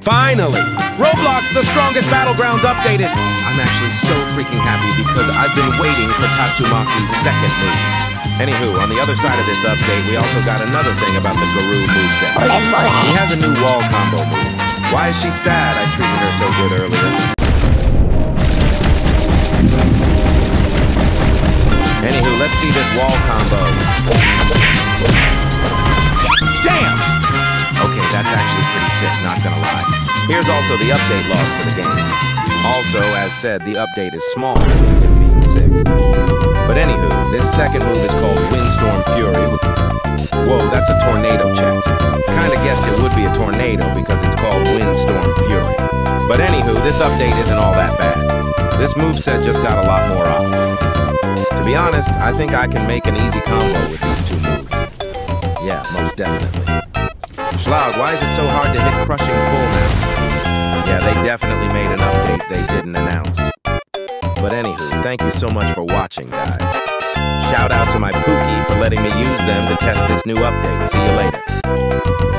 Finally! Roblox, the strongest Battlegrounds updated! I'm actually so freaking happy because I've been waiting for Tatsumaki's second move. Anywho, on the other side of this update, we also got another thing about the Guru moveset. He has a new wall combo move. Why is she sad I treated her so good earlier? Anywho, let's see this wall combo. Damn! Okay, that's actually pretty sick, not gonna lie. Here's also the update log for the game. Also, as said, the update is smaller than being sick. But anywho, this second move is called Windstorm Fury. Whoa, that's a tornado check. Kinda guessed it would be a tornado because it's called Windstorm Fury. But anywho, this update isn't all that bad. This moveset just got a lot more options. To be honest, I think I can make an easy combo with these two moves. Yeah, most definitely. Shloud, why is it so hard to hit Crushing Full now? Yeah, they definitely made an update they didn't announce. But anywho, thank you so much for watching, guys. Shout out to my Pookie for letting me use them to test this new update. See you later.